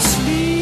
sleep.